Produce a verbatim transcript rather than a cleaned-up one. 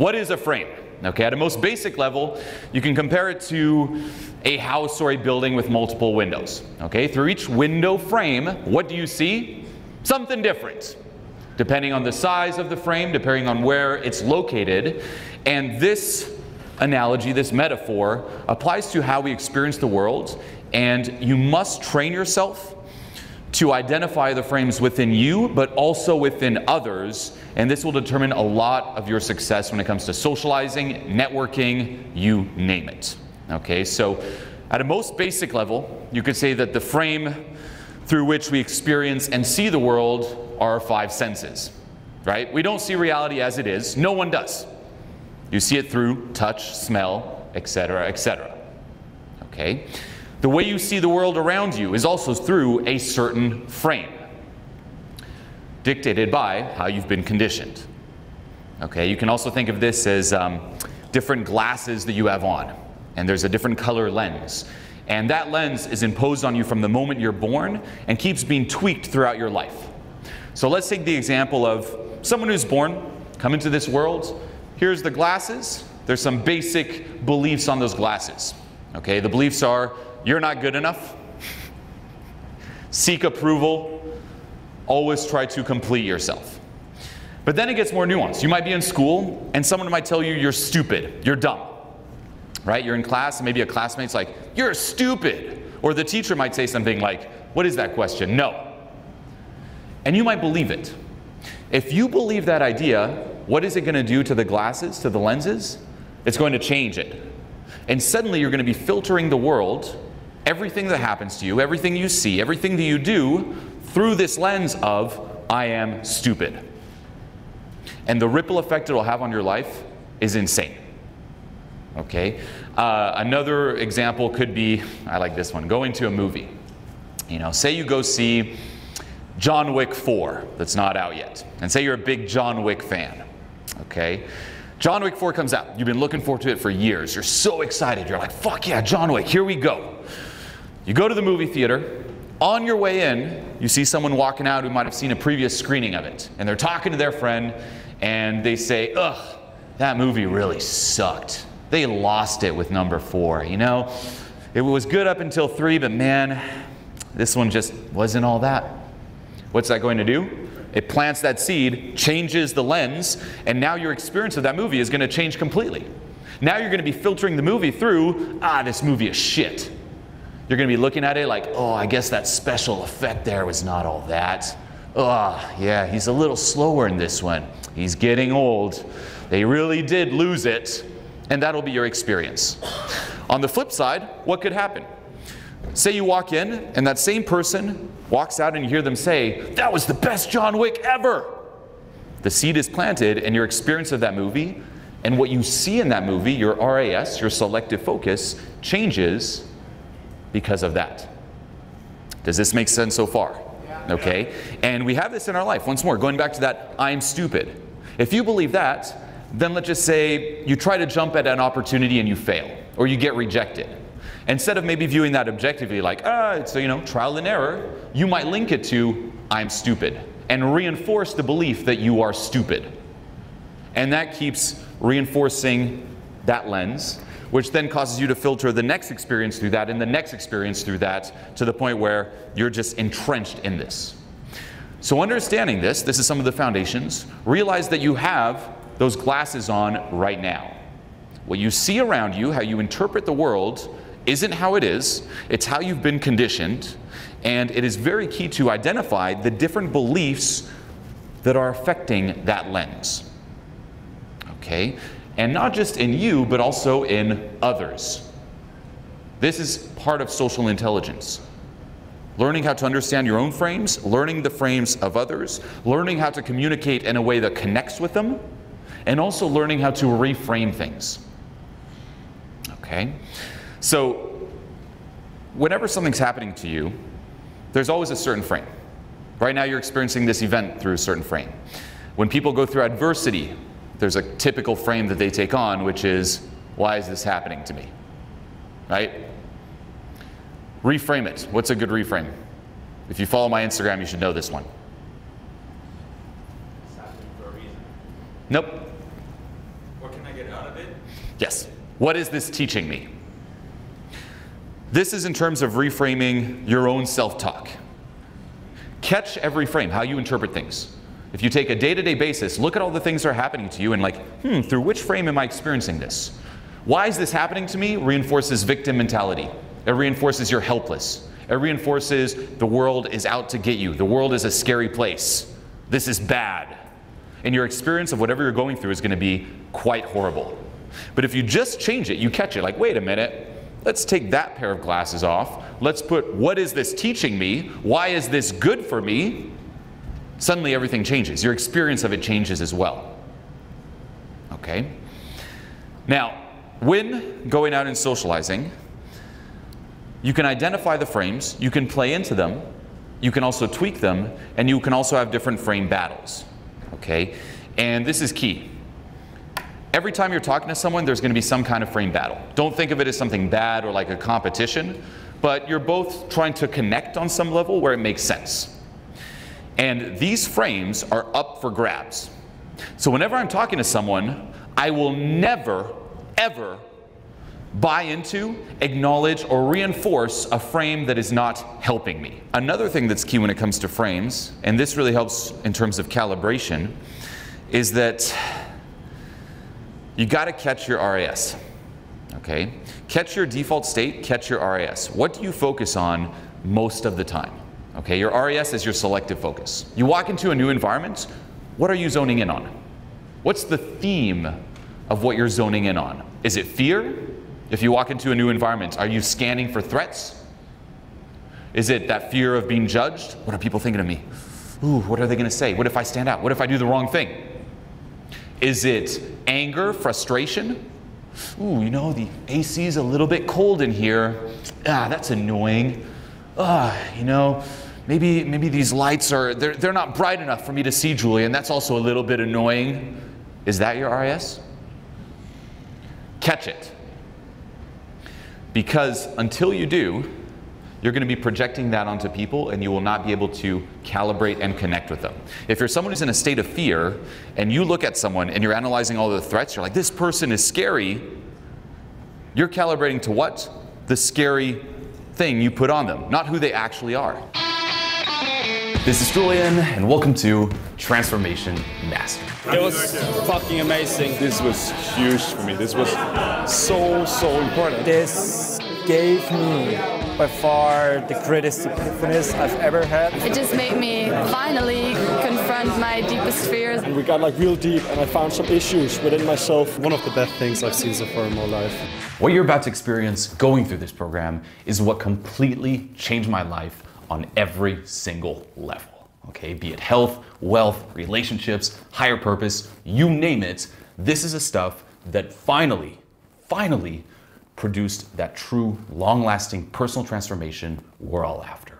What is a frame? Okay, at a most basic level, you can compare it to a house or a building with multiple windows. Okay, through each window frame, what do you see? Something different, depending on the size of the frame, depending on where it's located. And this analogy, this metaphor, applies to how we experience the world, and you must train yourself to identify the frames within you, but also within others, and this will determine a lot of your success when it comes to socializing, networking, you name it. Okay, so at a most basic level, you could say that the frame through which we experience and see the world are our five senses, right? We don't see reality as it is. No one does. You see it through touch, smell, et cetera, et cetera. Okay? The way you see the world around you is also through a certain frame, dictated by how you've been conditioned. Okay, you can also think of this as um, different glasses that you have on, and there's a different color lens. And that lens is imposed on you from the moment you're born and keeps being tweaked throughout your life. So let's take the example of someone who's born, come into this world, here's the glasses, there's some basic beliefs on those glasses. Okay, the beliefs are, you're not good enough, seek approval, always try to complete yourself. But then it gets more nuanced. You might be in school and someone might tell you you're stupid, you're dumb, right? You're in class and maybe a classmate's like, you're stupid. Or the teacher might say something like, what is that question? No. And you might believe it. If you believe that idea, what is it going to do to the glasses, to the lenses? It's going to change it. And suddenly you're going to be filtering the world, everything that happens to you, everything you see, everything that you do, through this lens of, I am stupid. And the ripple effect it will have on your life is insane. Okay? Uh, another example could be, I like this one, going to a movie. You know, say you go see John Wick four, that's not out yet. And say you're a big John Wick fan. Okay? John Wick four comes out. You've been looking forward to it for years. You're so excited. You're like, fuck yeah, John Wick, here we go. You go to the movie theater. On your way in, you see someone walking out who might have seen a previous screening of it. And they're talking to their friend, and they say, ugh, that movie really sucked. They lost it with number four, you know? It was good up until three, but man, this one just wasn't all that. What's that going to do? It plants that seed, changes the lens, and now your experience of that movie is going to change completely. Now you're going to be filtering the movie through, ah, this movie is shit. You're going to be looking at it like, oh, I guess that special effect there was not all that. Oh, yeah, he's a little slower in this one. He's getting old. They really did lose it. And that'll be your experience. On the flip side, what could happen? Say you walk in, and that same person walks out and you hear them say, that was the best John Wick ever. The seed is planted, and your experience of that movie and what you see in that movie, your R A S, your selective focus, changes because of that. Does this make sense so far? Yeah. Okay. And we have this in our life. Once more, going back to that, I'm stupid. If you believe that, then let's just say you try to jump at an opportunity and you fail, or you get rejected. Instead of maybe viewing that objectively like, ah, it's a, you know, trial and error, you might link it to, I'm stupid, and reinforce the belief that you are stupid. And that keeps reinforcing that lens, which then causes you to filter the next experience through that, and the next experience through that, to the point where you're just entrenched in this. So understanding this, this is some of the foundations, realize that you have those glasses on right now. What you see around you, how you interpret the world, isn't how it is, it's how you've been conditioned, and it is very key to identify the different beliefs that are affecting that lens. Okay? And not just in you, but also in others. This is part of social intelligence. Learning how to understand your own frames, learning the frames of others, learning how to communicate in a way that connects with them, and also learning how to reframe things. Okay? So whenever something's happening to you, there's always a certain frame. Right now you're experiencing this event through a certain frame. When people go through adversity, there's a typical frame that they take on, which is, why is this happening to me? Right? Reframe it. What's a good reframe? If you follow my Instagram, you should know this one. It's happening for a reason. Nope. Or what can I get out of it? Yes. What is this teaching me? This is in terms of reframing your own self-talk. Catch every frame, how you interpret things. If you take a day-to-day basis, look at all the things that are happening to you and like, hmm, through which frame am I experiencing this? Why is this happening to me? Reinforces victim mentality. It reinforces you're helpless. It reinforces the world is out to get you. The world is a scary place. This is bad. And your experience of whatever you're going through is going to be quite horrible. But if you just change it, you catch it. Like, wait a minute. Let's take that pair of glasses off. Let's put, what is this teaching me? Why is this good for me? Suddenly everything changes. Your experience of it changes as well. Okay? Now, when going out and socializing, you can identify the frames, you can play into them, you can also tweak them, and you can also have different frame battles. Okay? And this is key. Every time you're talking to someone, there's going to be some kind of frame battle. Don't think of it as something bad or like a competition, but you're both trying to connect on some level where it makes sense. And these frames are up for grabs. So whenever I'm talking to someone, I will never, ever buy into, acknowledge, or reinforce a frame that is not helping me. Another thing that's key when it comes to frames, and this really helps in terms of calibration, is that you got to catch your R A S, okay? Catch your default state, catch your R A S. What do you focus on most of the time? Okay, your R A S is your selective focus. You walk into a new environment, what are you zoning in on? What's the theme of what you're zoning in on? Is it fear? If you walk into a new environment, are you scanning for threats? Is it that fear of being judged? What are people thinking of me? Ooh, what are they going to say? What if I stand out? What if I do the wrong thing? Is it anger, frustration? Ooh, you know, the A C is a little bit cold in here. Ah, that's annoying. Ah, you know, maybe maybe these lights are, they're, they're not bright enough for me to see, Julien. That's also a little bit annoying. Is that your R A S? Catch it. Because until you do, you're going to be projecting that onto people and you will not be able to calibrate and connect with them. If you're someone who's in a state of fear and you look at someone and you're analyzing all the threats, you're like, this person is scary. You're calibrating to what? The scary thing you put on them, not who they actually are. This is Julien and welcome to Transformation Mastery. It was fucking amazing. This was huge for me. This was so, so important. This gave me by far the greatest epiphanies I've ever had. It just made me finally confront my deepest fears. And we got like real deep and I found some issues within myself. One of the best things I've seen so far in my life. What you're about to experience going through this program is what completely changed my life on every single level. Okay, be it health, wealth, relationships, higher purpose, you name it. This is the stuff that finally, finally produced that true, long-lasting personal transformation we're all after.